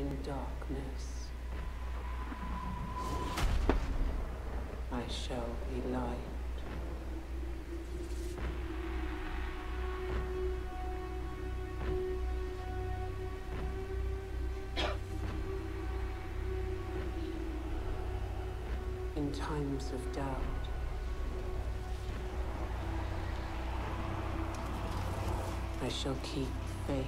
in darkness, I shall be light. In times of doubt, I shall keep faith.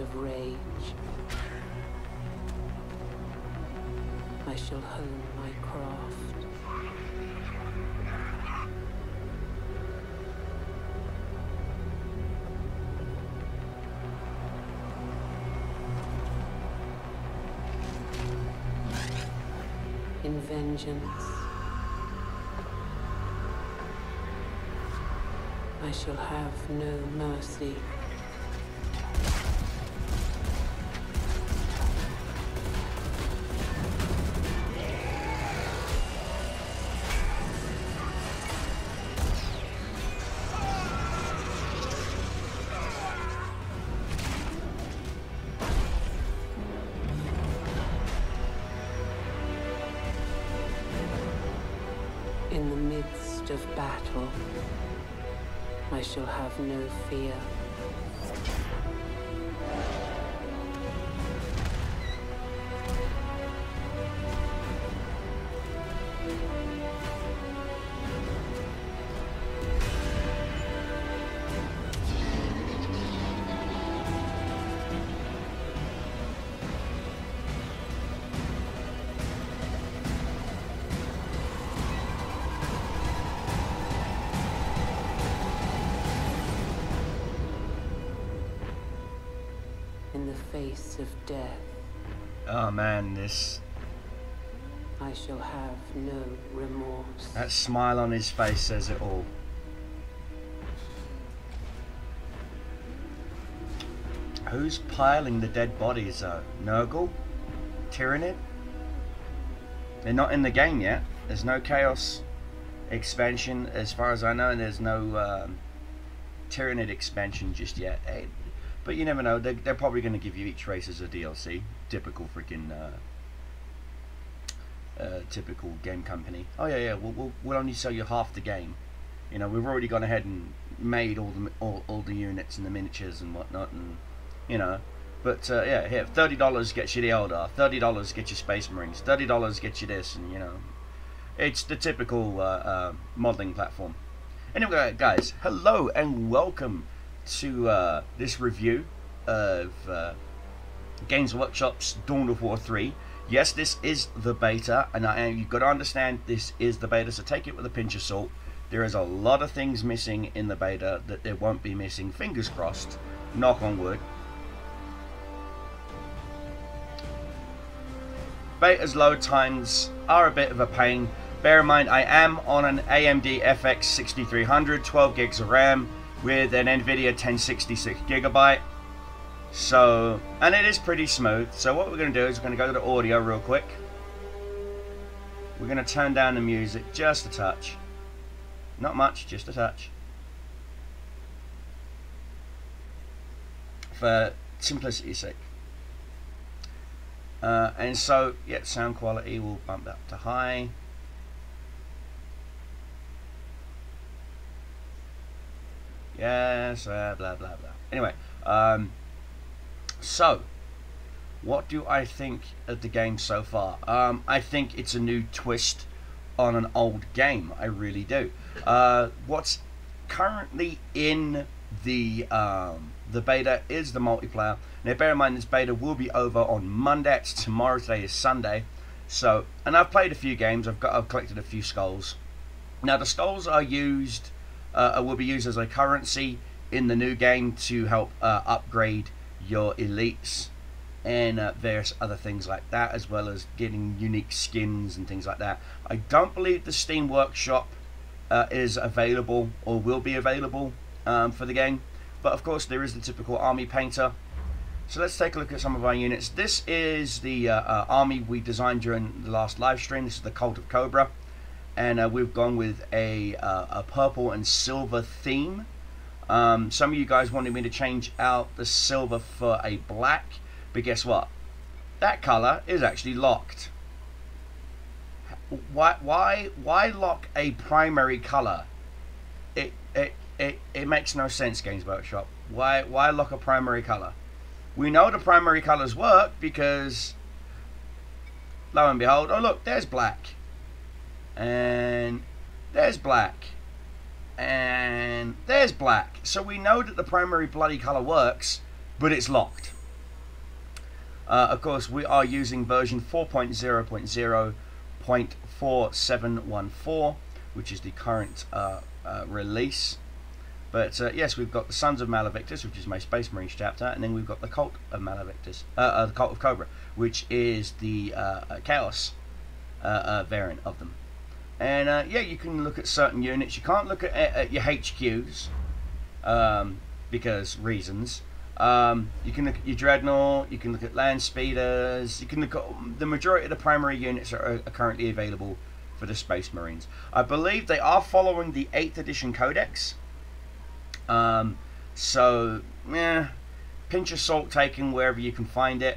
Of rage, I shall hone my craft. In vengeance, I shall have no mercy. I shall have no fear. Of death. Oh man, this. I shall have no remorse. That smile on his face says it all. Who's piling the dead bodies though? Nurgle? Tyranid? They're not in the game yet. There's no Chaos expansion as far as I know, and there's no Tyranid expansion just yet. Hey, but you never know, they're probably going to give you each race as a DLC. Typical freaking, typical game company. Oh yeah, yeah, we'll only sell you half the game. You know, we've already gone ahead and made all the units and the miniatures and whatnot, and, you know. But, yeah, here, $30 gets you the Eldar, $30 gets you Space Marines, $30 gets you this, and, you know. It's the typical, modeling platform. Anyway, guys, hello and welcome to this review of Games Workshop's Dawn of War 3. Yes, this is the beta, and you've got to understand this is the beta, so take it with a pinch of salt. There is a lot of things missing in the beta that there won't be missing, fingers crossed, knock on wood. Beta's load times are a bit of a pain. Bear in mind, I am on an AMD FX 6300, 12 gigs of RAM, with an NVIDIA 1066 GB, so, and it is pretty smooth. So what we're going to do is we're going to go to the audio real quick. We're going to turn down the music just a touch, not much, just a touch, for simplicity's sake. And so, yeah, sound quality will bump up to high. Yes, blah, blah, blah. Anyway, so, what do I think of the game so far? I think it's a new twist on an old game. I really do. What's currently in the beta is the multiplayer. Now, bear in mind, this beta will be over on Monday. It's tomorrow. Today is Sunday. So, and I've played a few games. I've collected a few skulls. Now, the skulls are used... will be used as a currency in the new game to help upgrade your elites and various other things like that, as well as getting unique skins and things like that. I don't believe the Steam Workshop is available or will be available for the game, but of course there is the typical army painter. So let's take a look at some of our units. This is the army we designed during the last live stream. This is the Cult of Cobra, and we've gone with a purple and silver theme. Some of you guys wanted me to change out the silver for a black, but guess what? That color is actually locked. Why lock a primary color? It makes no sense, Games Workshop. Why lock a primary color? We know the primary colors work because, lo and behold, oh look, there's black, and there's black, and there's black. So we know that the primary bloody color works, but it's locked. Of course, we are using version 4.0.0.4714, which is the current release. But yes, we've got the Sons of Malavictus, which is my Space Marines chapter, and then we've got the Cult of Malavictus, the Cult of Cobra, which is the Chaos variant of them. And yeah, you can look at certain units. You can't look at your HQs because reasons. You can look at your Dreadnought, you can look at Land Speeders, you can look at the majority of the primary units that are currently available for the Space Marines. I believe they are following the 8th edition Codex, so yeah, pinch of salt taken wherever you can find it.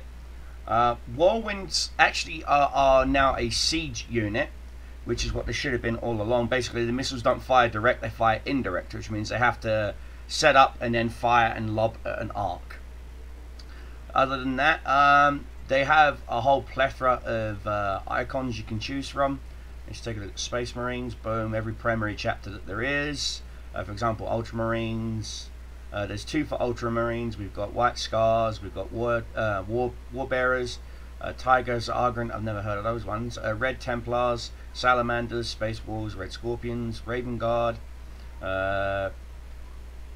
Warwinds actually are now a siege unit, which is what they should have been all along. Basically the missiles don't fire direct, they fire indirect, which means they have to set up and then fire and lob at an arc. Other than that, they have a whole plethora of icons you can choose from. Let's take a look at Space Marines. Boom, every primary chapter that there is. For example, Ultramarines. There's two for Ultramarines. We've got White Scars. We've got Warbearers. Tigers Argrant. I've never heard of those ones. Red Templars. Salamanders. Space Wolves. Red Scorpions. Raven Guard.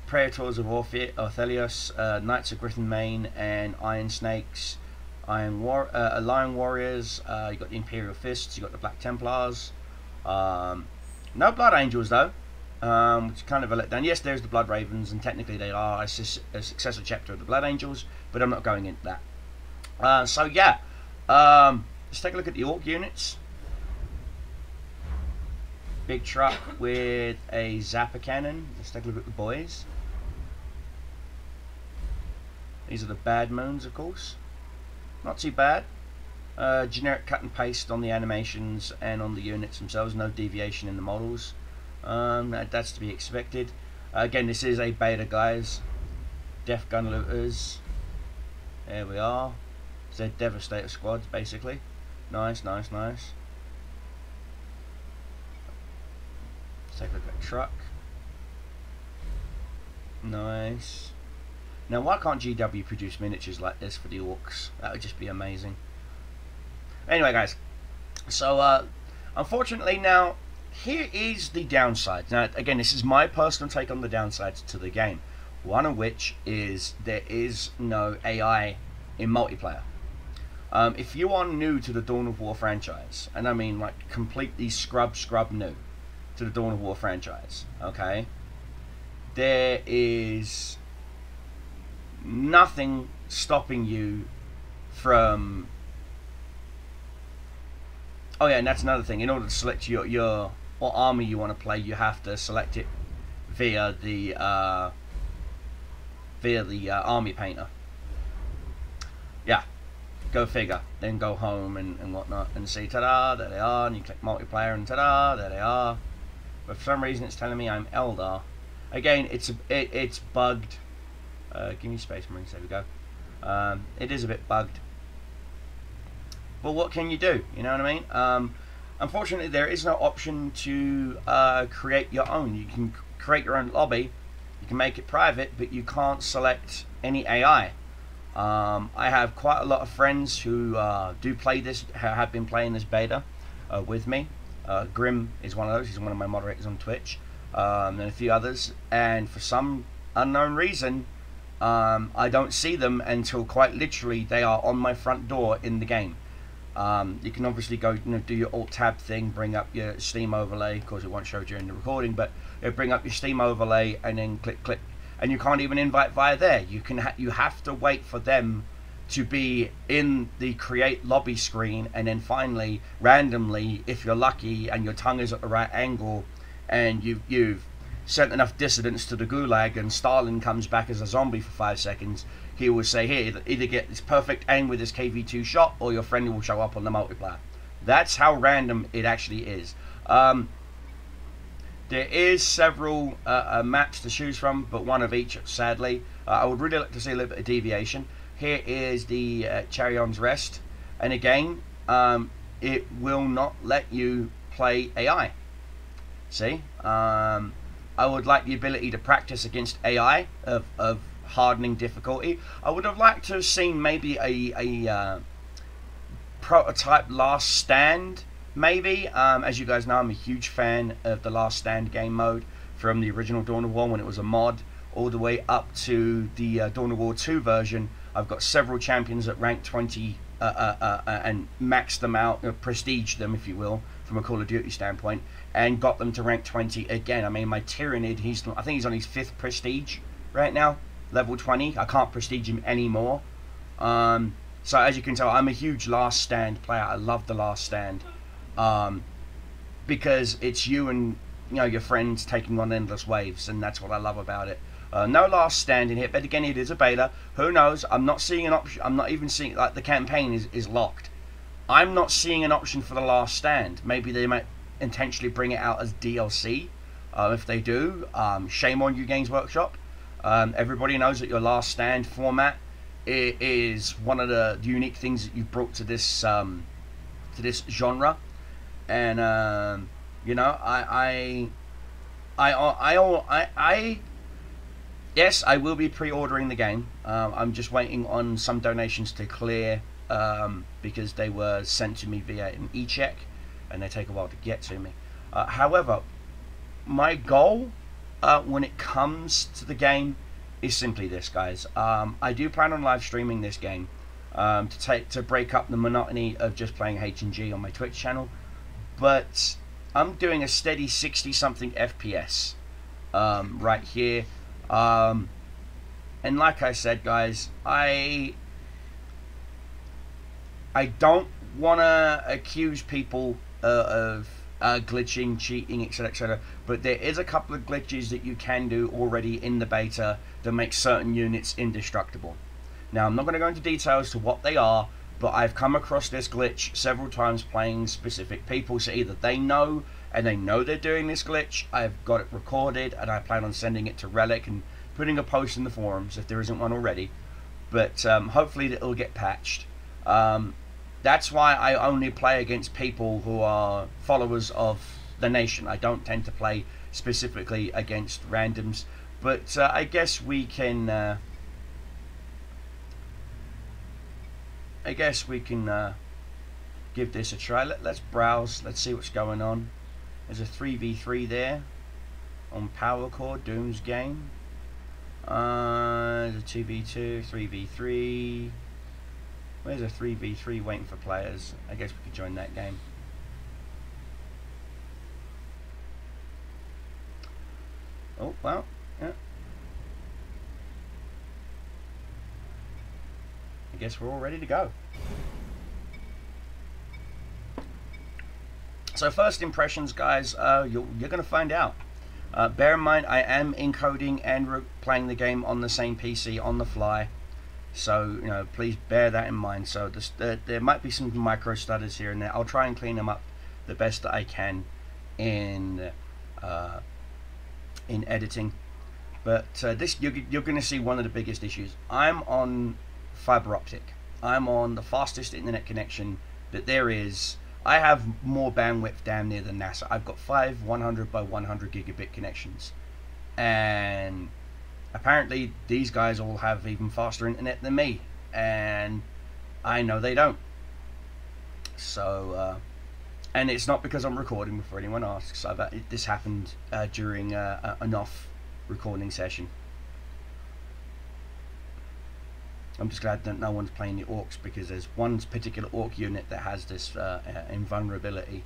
Praetors of Orphe Orthelius, Knights of Grithen, Maine, and Iron Snakes, Lion Warriors. You got the Imperial Fists. You got the Black Templars. No Blood Angels though, which is kind of a letdown. Yes, there's the Blood Ravens, and technically they are a successor chapter of the Blood Angels, but I'm not going into that. So yeah, let's take a look at the Orc units. Big truck with a zapper cannon. Let's take a look at the boys. These are the Bad Moons, of course. Not too bad. Generic cut and paste on the animations and on the units themselves. No deviation in the models. That's to be expected. Again, this is a beta, guys. Def Gun Looters. There we are. It's their Devastator squads, basically. Nice, nice, nice. Take a look at the truck. Nice. Now, why can't GW produce miniatures like this for the Orcs? That would just be amazing. Anyway, guys. So, unfortunately, now, here is the downside. Now, again, this is my personal take on the downsides to the game. One of which is there is no AI in multiplayer. If you are new to the Dawn of War franchise, and I mean, like, completely scrub new to the Dawn of War franchise, okay, there is nothing stopping you from, oh yeah, and that's another thing, in order to select your what army you want to play, you have to select it via the army painter. Yeah, go figure. Then go home and whatnot and see, ta-da, there they are, and you click multiplayer and ta-da, there they are. But for some reason it's telling me I'm Eldar. Again, it's bugged. Give me Space Marines, there we go. It is a bit bugged. But what can you do? You know what I mean? Unfortunately, there is no option to create your own. You can create your own lobby. You can make it private, but you can't select any AI. I have quite a lot of friends who do play this, have been playing this beta with me. Grim is one of those. He's one of my moderators on Twitch, and a few others. And for some unknown reason, I don't see them until quite literally they are on my front door in the game. You can obviously go, do your Alt-Tab thing, bring up your Steam overlay. Of course, it won't show during the recording, but bring up your Steam overlay and then click, click. And you can't even invite via there. You can you have to wait for them to be in the create lobby screen, and then finally, randomly, if you're lucky and your tongue is at the right angle, and you've sent enough dissidents to the gulag, and Stalin comes back as a zombie for 5 seconds, he will say, here, either get this perfect aim with this KV2 shot, or your friend will show up on the multiplier. That's how random it actually is. There is several maps to choose from, but one of each, sadly. I would really like to see a little bit of deviation. Here is the Charion's Rest, and again, it will not let you play AI. See, I would like the ability to practice against AI of hardening difficulty. I would have liked to have seen maybe a prototype Last Stand, maybe. As you guys know, I'm a huge fan of the Last Stand game mode from the original Dawn of War when it was a mod, all the way up to the Dawn of War 2 version. I've got several champions at rank 20 and maxed them out, prestiged them, if you will, from a Call of Duty standpoint, and got them to rank 20 again. I mean, my Tyranid, I think he's on his 5th prestige right now, level 20. I can't prestige him anymore. So as you can tell, I'm a huge Last Stand player. I love the Last Stand because it's you and your friends taking on endless waves, and that's what I love about it. No Last Stand in here, but again, it is a beta. Who knows? I'm not seeing an option. I'm not even seeing, like, the campaign is locked. I'm not seeing an option for the Last Stand. Maybe they might intentionally bring it out as DLC. If they do, shame on you, Games Workshop. Everybody knows that your Last Stand format is one of the unique things that you've brought to this genre. And you know, yes, I will be pre-ordering the game. I'm just waiting on some donations to clear because they were sent to me via an e-check, and they take a while to get to me. However, my goal when it comes to the game is simply this, guys. I do plan on live streaming this game to break up the monotony of just playing H&G on my Twitch channel, but I'm doing a steady 60-something FPS right here. And like I said, guys, I don't want to accuse people of glitching, cheating, etc, etc, but there is a couple of glitches that you can do already in the beta that make certain units indestructible. Now, I'm not going to go into details to what they are, but I've come across this glitch several times playing specific people, so either they know and they know they're doing this glitch. I've got it recorded, and I plan on sending it to Relic and putting a post in the forums if there isn't one already. But hopefully it'll get patched. That's why I only play against people who are followers of the nation. I don't tend to play specifically against randoms. But I guess we can... give this a try. Let's browse. Let's see what's going on. There's a 3v3 there on Power Core, Doom's game. There's a 2v2, 3v3. Where's a 3v3 waiting for players? I guess we could join that game. Oh, well, yeah. I guess we're all ready to go. So first impressions, guys, you're going to find out. Bear in mind, I am encoding and playing the game on the same PC on the fly. So, please bear that in mind. So there might be some micro stutters here and there. I'll try and clean them up the best that I can in editing. But this, you're going to see one of the biggest issues. I'm on fiber optic. I'm on the fastest internet connection that there is. I have more bandwidth damn near than NASA. I've got 5 100 by 100 gigabit connections. And apparently these guys all have even faster internet than me. And I know they don't. So, and it's not because I'm recording before anyone asks. This happened during an off recording session. I'm just glad that no one's playing the orcs, because there's one particular orc unit that has this invulnerability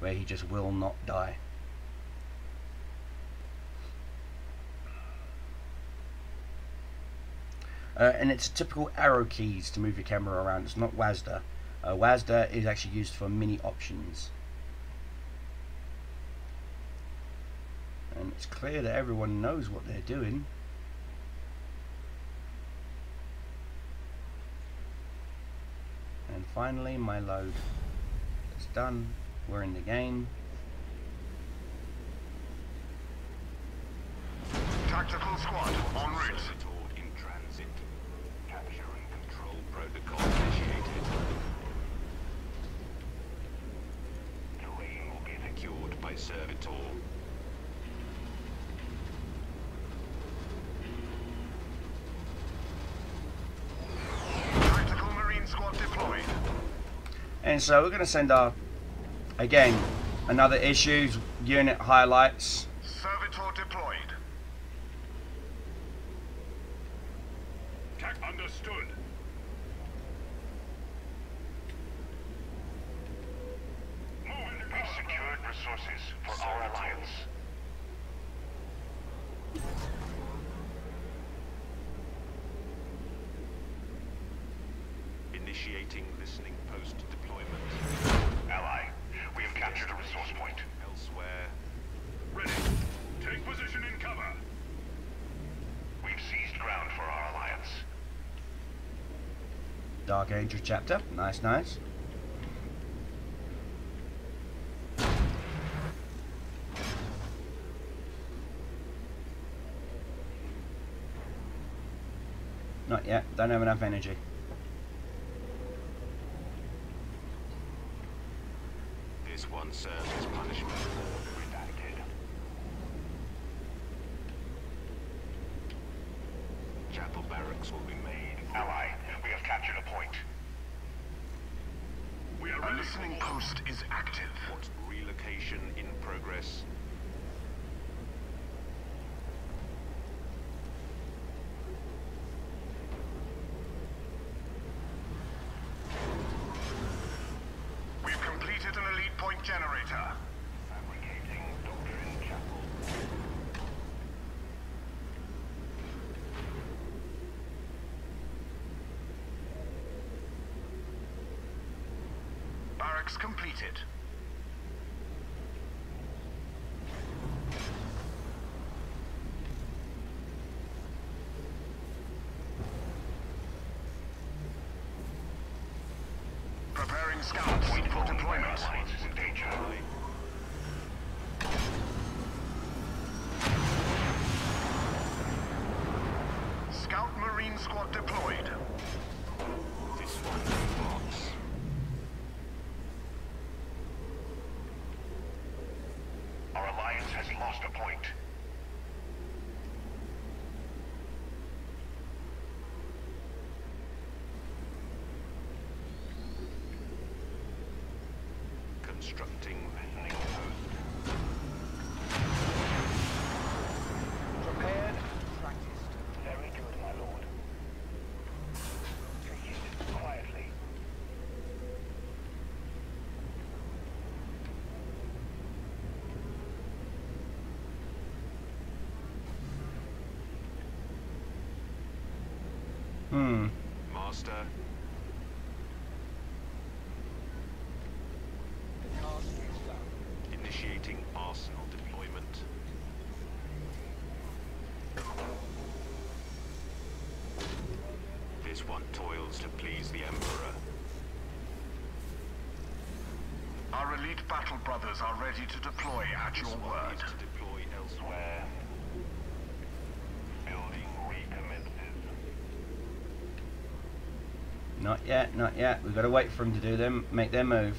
where he just will not die. And it's a typical arrow keys to move your camera around. It's not WASD. WASD is actually used for mini options. And it's clear that everyone knows what they're doing. And finally my load. It's done. We're in the game. Tactical squad en route. Protocol initiated. Terrain will be secured by Servitor. Tactical Marine Squad deployed. And so we're going to send our, again, another issues unit highlights. Servitor deployed. Understood. Resources for our alliance. Initiating listening post deployment. Ally, we have captured a resource point. Elsewhere. Ready. Take position in cover. We've seized ground for our alliance. Dark Angel chapter. Nice, nice. Not yet, don't have enough energy. This one serves as punishment. Redacted. Chapel barracks will be made. Ally, we have captured a point. We are listening post is active. What relocation in progress? Completed. Preparing scouts for deployment. Scout Marine Squad deployed. This one. Lost a point. Constructing landing post. Prepared, practiced. Very good, my lord. Take it quietly. Master. Initiating arsenal deployment. This one toils to please the Emperor. Our elite battle brothers are ready to deploy at your word. This one needs to deploy elsewhere. Not yet, not yet. We've got to wait for them to do them, make their move.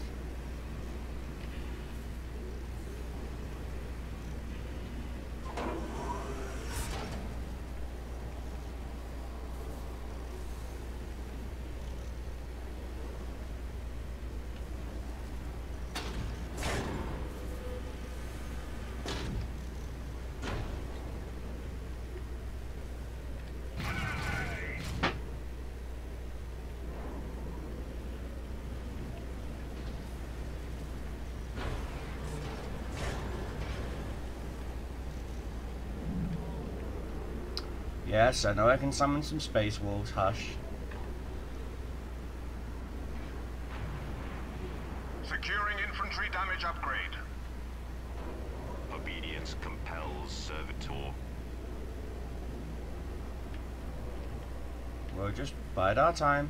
Yes, I know I can summon some Space Wolves, hush. Securing infantry damage upgrade. Obedience compels servitor. We'll just bide our time.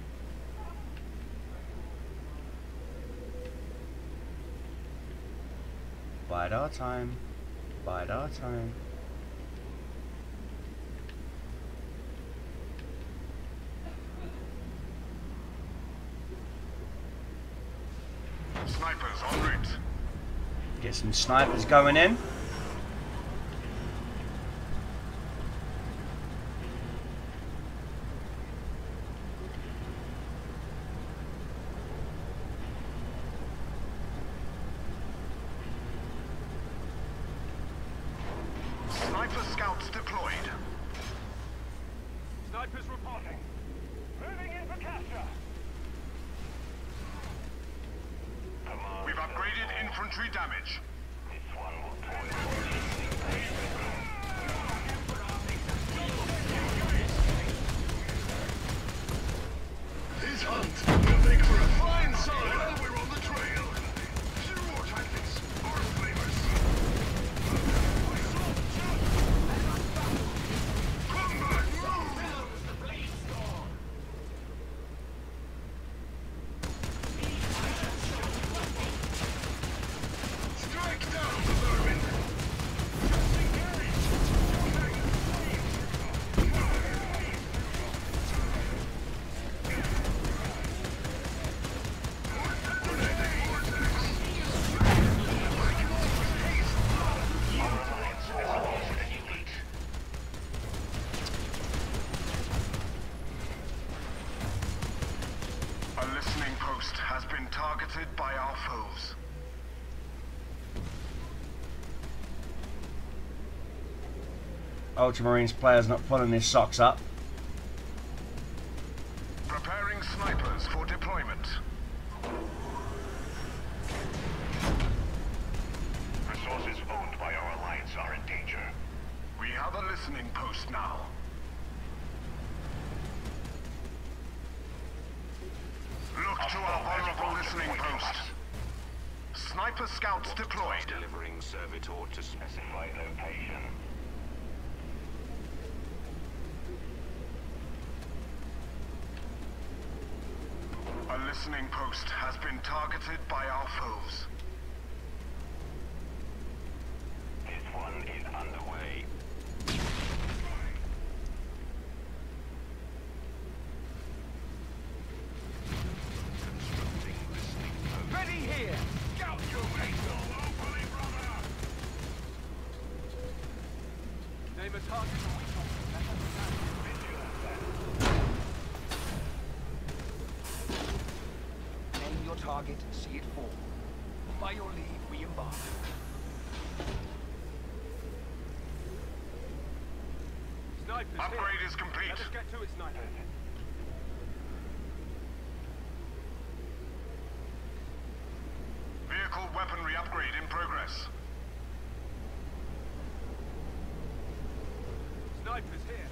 Bide our time. Bide our time. Snipers en route. Get some snipers going in. Ultramarines players not pulling their socks up. Preparing snipers for deployment. Resources owned by our alliance are in danger. We have a listening post now. Look to our vulnerable listening post. Sniper scouts deployed. Delivering servitor to specify location. Listening post has been targeted by our foes. This one is underway. Constructing listening post. Ready here! Scout your base all locally, brother! Name a target. Target, see it fall. By your leave, we embark. Snipers, upgrade is complete. Let us get to it, sniper. Vehicle weaponry upgrade in progress. Snipers here.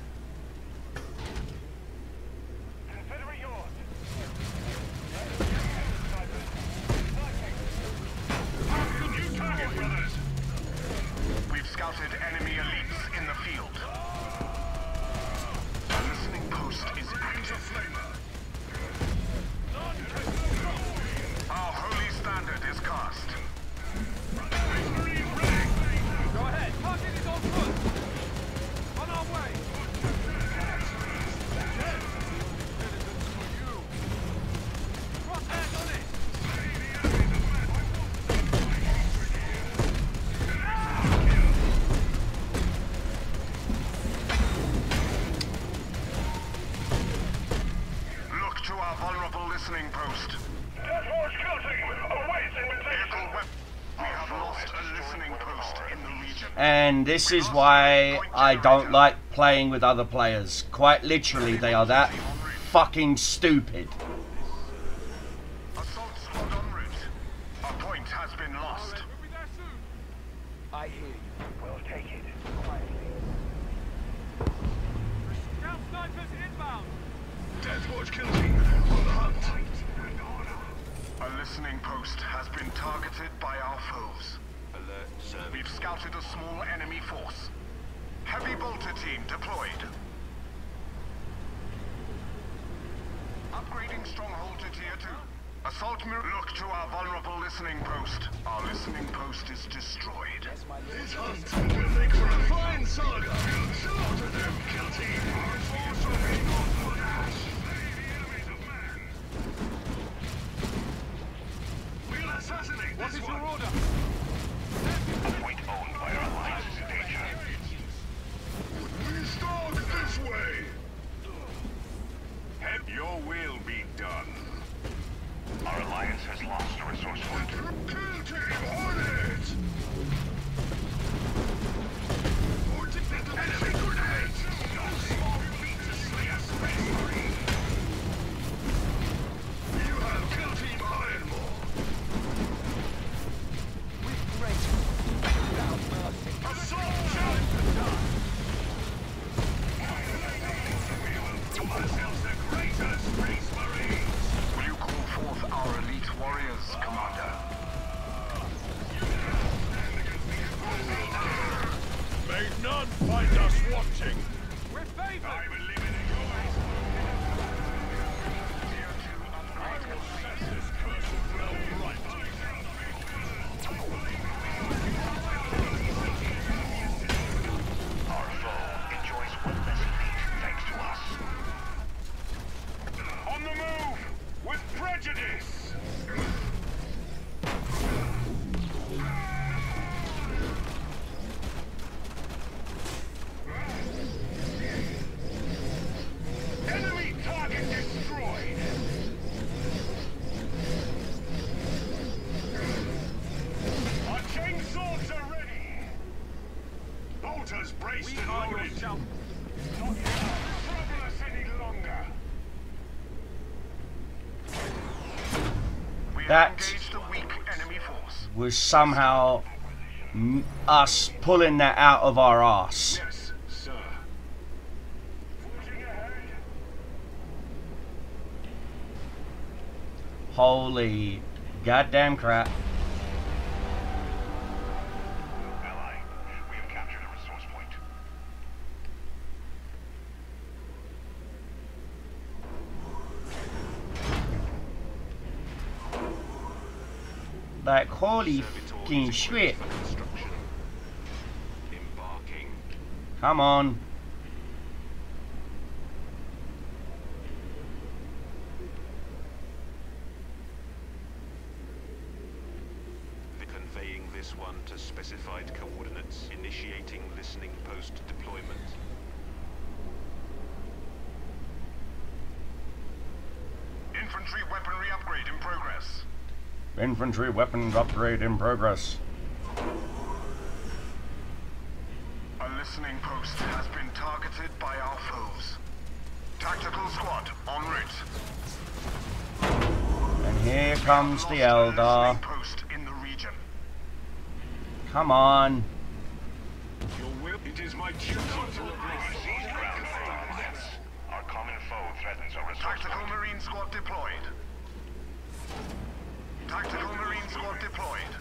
And this is why I don't like playing with other players. Quite literally, they are that fucking stupid. Assault squad en route. Our point has been lost. I hear you. We'll take it quietly. George Kinsey, on the hunt. A listening post has been targeted by our foes. Alert, sir. We've scouted a small enemy force. Heavy bolter team deployed. Upgrading stronghold to tier 2. Assault mirror. Look to our vulnerable listening post. Our listening post is destroyed. This hunt will make for a fine saga. We'll slaughter them, kill team. Our force will be gone for that. Slay the enemies of man. We'll assassinate this one. What is your order? A point owned by our allies is in danger. We stalk this way. Your will be done. Our alliance has lost a resourceful leader. Kill team on it! Enemy grenades! No small feat to slay a space marine! You have kill team Ironmore! With great without mercy. Assault challenge done! We will do ourselves the greatest space marines! Will you call forth our elite warriors, Commander? May none find us watching! We're favored! I believe in your eyes! I will set this curse well right! Our foe enjoys one less elite thanks to us. On the move! With prejudice! Enemy target destroyed! Our chainsaws are ready! Bolters braced and loaded! Not trouble us any longer! That was somehow us pulling that out of our arse. Yes, sir. Holy goddamn crap. Ally, we have captured a resource point. Like, holy fucking shit. Come on. They're conveying this one to specified coordinates, initiating listening post deployment. Infantry weaponry upgrade in progress. Infantry weapons upgrade in progress. A listening post has been targeted by our foes. Tactical squad en route. And here comes the Eldar. Post in the region. Come on. Your will, it is my duty to seize ground. Our common foe threatens our resources. Tactical Marine squad deployed. Tactical Marine squad deployed.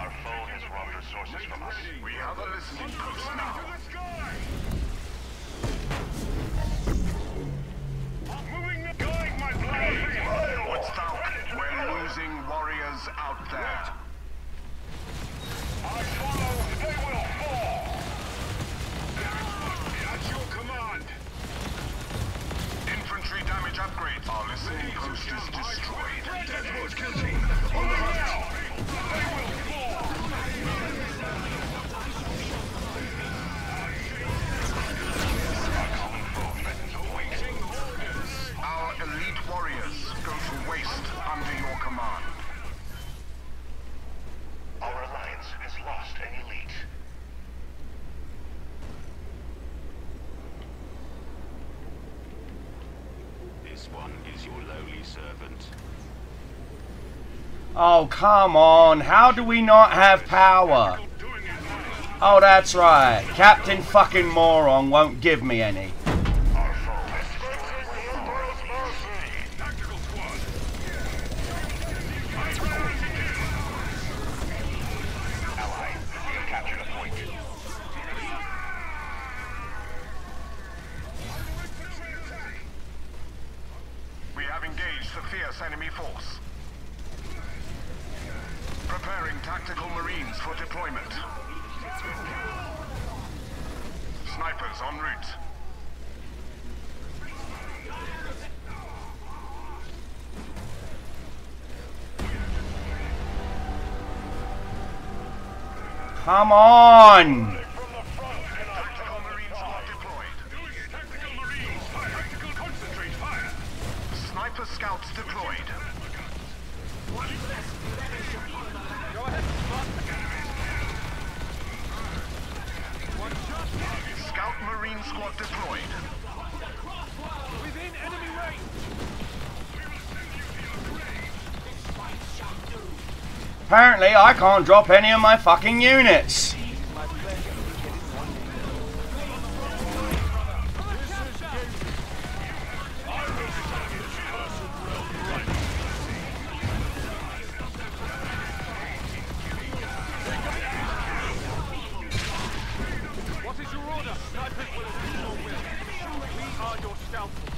Our foe has robbed resources from us. We have a listening post now. Moving the guide, my blade! What's down? We're losing warriors out there. I follow, they will fall! At your command! Infantry damage upgrades. Our listening post is destroyed. Deathwatch Kinsey, on the hunt. They will fall. Our common foe threatens awaiting orders. Our elite warriors go to waste under your command. Our alliance has lost an elite. This one is your lowly servant. Oh, come on. How do we not have power? Oh, that's right. Captain fucking Moron won't give me any. Our engaged the fierce enemy force. Preparing tactical marines for deployment. Snipers en route. Come on! Tactical marine squad deployed. Tactical marines, fire. Tactical concentrate, fire. Sniper scouts deployed. What is this? Go ahead, spot. Scout marine squad deployed. Within enemy range. We will send you to your grave. This fight shall do. Apparently, I can't drop any of my fucking units. What is your order? Snipers will do your will. We are your scouts.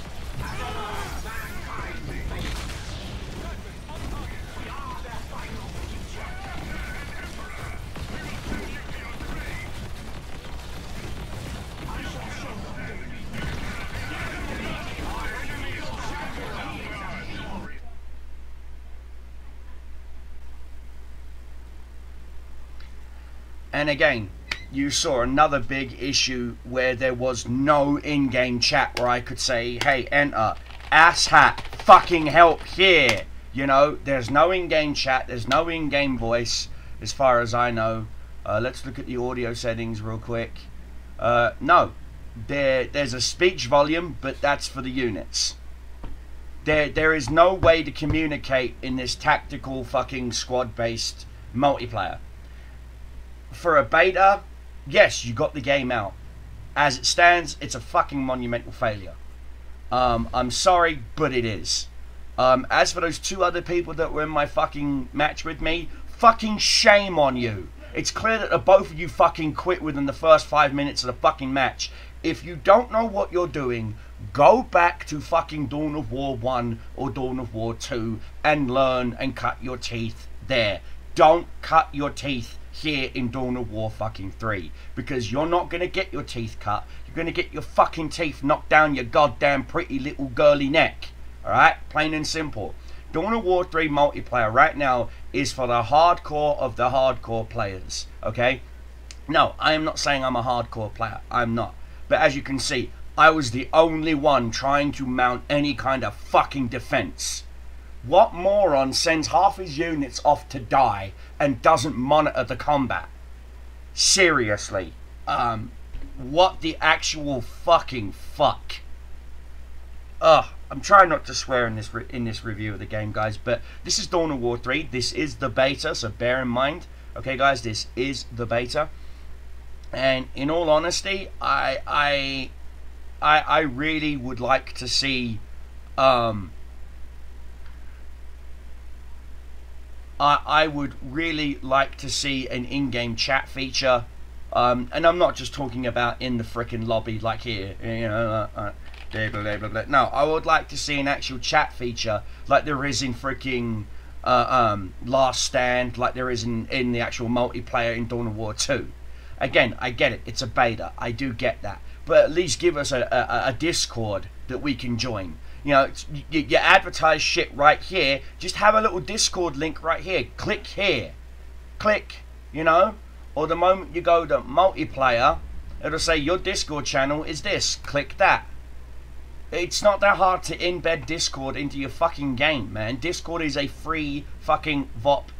And again, you saw another big issue where there was no in-game chat where I could say, hey, enter, asshat, fucking help here. You know, there's no in-game chat, there's no in-game voice, as far as I know. Let's look at the audio settings real quick. No, there's a speech volume, but that's for the units. There is no way to communicate in this tactical fucking squad-based multiplayer. For a beta, yes, you got the game out. As it stands, it's a fucking monumental failure. I'm sorry, but it is. As for those two other people that were in my fucking match with me, fucking shame on you. It's clear that the both of you fucking quit within the first 5 minutes of the fucking match. If you don't know what you're doing, go back to fucking Dawn of War 1 or Dawn of War 2 and learn and cut your teeth there. Don't cut your teeth here in Dawn of War fucking 3, because you're not going to get your teeth cut. You're going to get your fucking teeth knocked down your goddamn pretty little girly neck. Alright? Plain and simple. Dawn of War 3 multiplayer right now is for the hardcore of the hardcore players. Okay? No, I am not saying I'm a hardcore player. I'm not. But as you can see, I was the only one trying to mount any kind of fucking defense. What moron sends half his units off to die and doesn't monitor the combat? Seriously. What the actual fucking fuck? Ugh. I'm trying not to swear in this review of the game, guys, but this is Dawn of War 3. This is the beta, so bear in mind. Okay, guys, this is the beta. And in all honesty, I really would like to see... I would really like to see an in-game chat feature, and I'm not just talking about in the frickin' lobby like here, you know, blah, blah, blah, blah. No, I would like to see an actual chat feature like there is in frickin' Last Stand, like there is in the actual multiplayer in Dawn of War 2. Again, I get it, it's a beta, I do get that, but at least give us a Discord that we can join. You know, you advertise shit right here. Just have a little Discord link right here. Click here. Click, you know. Or the moment you go to multiplayer, it'll say your Discord channel is this. Click that. It's not that hard to embed Discord into your fucking game, man. Discord is a free fucking VoP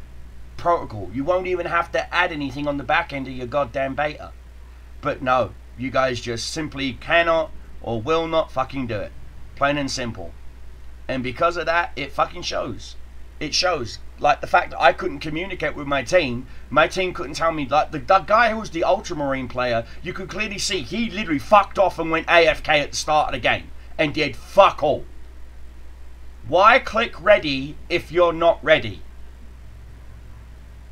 protocol. You won't even have to add anything on the back end of your goddamn beta. But no, you guys just simply cannot or will not fucking do it. Plain and simple. And because of that, it fucking shows. It shows. Like the fact that I couldn't communicate with my team couldn't tell me, like the guy who was the Ultramarine player, you could clearly see he literally fucked off and went AFK at the start of the game and did fuck all. Why click ready if you're not ready?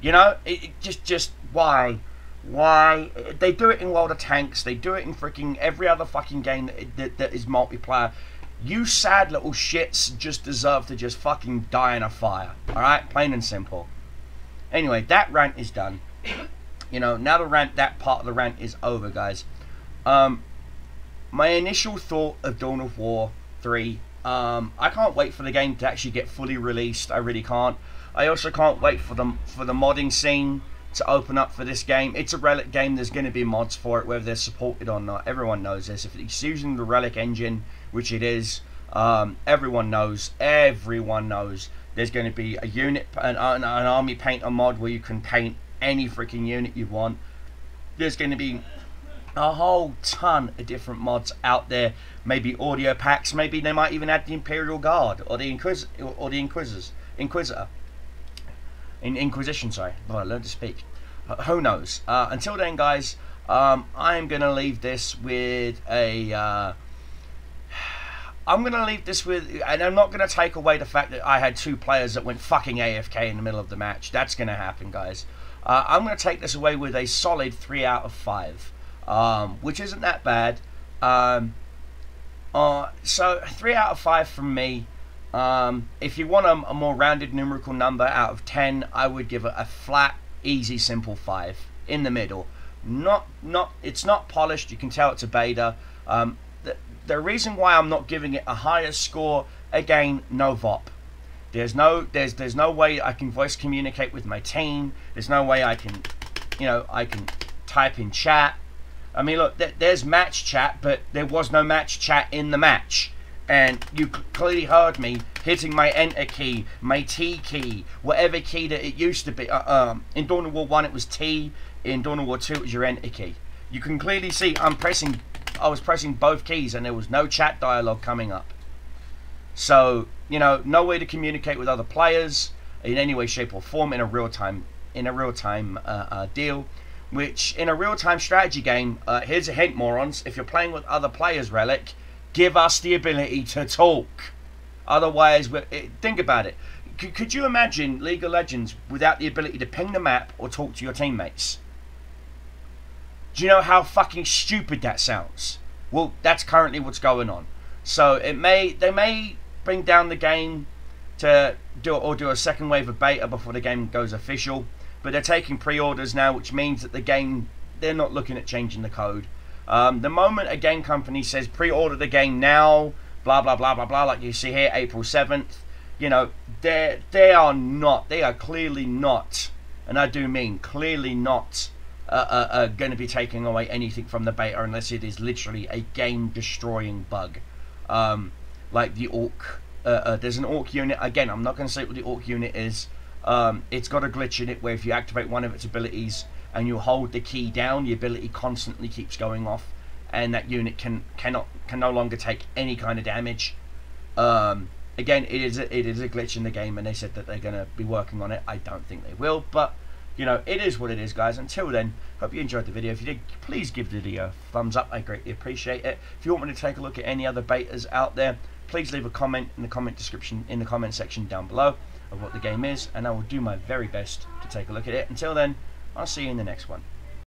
You know, it just why? Why? They do it in World of Tanks, they do it in freaking every other fucking game that is multiplayer. You sad little shits just deserve to just fucking die in a fire. Alright? Plain and simple. Anyway, that rant is done. You know, now the rant, that part of the rant is over, guys. My initial thought of Dawn of War 3, I can't wait for the game to actually get fully released. I really can't. I also can't wait for the modding scene to open up for this game. It's a Relic game. There's going to be mods for it, whether they're supported or not. Everyone knows this. If it's using the Relic engine, which it is, everyone knows. Everyone knows. There's going to be a unit, an army painter mod where you can paint any freaking unit you want. There's going to be a whole ton of different mods out there. Maybe audio packs. Maybe they might even add the Imperial Guard or the Inquisition, sorry. Oh, I learned to speak. Who knows? Until then, guys, I'm going to leave this with a... I'm going to leave this with... And I'm not going to take away the fact that I had two players that went fucking AFK in the middle of the match. That's going to happen, guys. I'm going to take this away with a solid 3 out of 5. Which isn't that bad. So, 3 out of 5 from me. If you want a more rounded numerical number out of 10, I would give it a flat, easy, simple 5 in the middle. It's not polished. You can tell it's a beta. The reason why I'm not giving it a higher score, again, no VOP. There's no way I can voice communicate with my team. There's no way I can, you know, I can type in chat. I mean, look, there's match chat, but there was no match chat in the match. And you clearly heard me hitting my enter key, my T key, whatever key that it used to be. In Dawn of War 1, it was T. In Dawn of War 2, it was your enter key. You can clearly see I was pressing both keys, and there was no chat dialogue coming up. So, you know, no way to communicate with other players in any way, shape, or form in a real-time deal. Which, in a real-time strategy game, here's a hint, morons. If you're playing with other players, Relic, give us the ability to talk. Otherwise, think about it. Could you imagine League of Legends without the ability to ping the map or talk to your teammates? Do you know how fucking stupid that sounds? Well, that's currently what's going on. So they may bring down the game to do a second wave of beta before the game goes official. But they're taking pre-orders now, which means that the game, they're not looking at changing the code. The moment a game company says pre-order the game now, blah blah blah blah blah, like you see here, April 7th, you know, they are clearly not, and I do mean clearly not, going to be taking away anything from the beta unless it is literally a game-destroying bug, like the orc. There's an orc unit. Again, I'm not going to say what the orc unit is. It's got a glitch in it where if you activate one of its abilities and you hold the key down, the ability constantly keeps going off, and that unit can no longer take any kind of damage. Again, it is a glitch in the game, and they said that they're going to be working on it. I don't think they will, but you know, it is what it is, guys. Until then, hope you enjoyed the video. If you did, please give the video a thumbs up. I greatly appreciate it. If you want me to take a look at any other betas out there, please leave a comment in the comment description, in the comment section down below, of what the game is, and I will do my very best to take a look at it. Until then, I'll see you in the next one.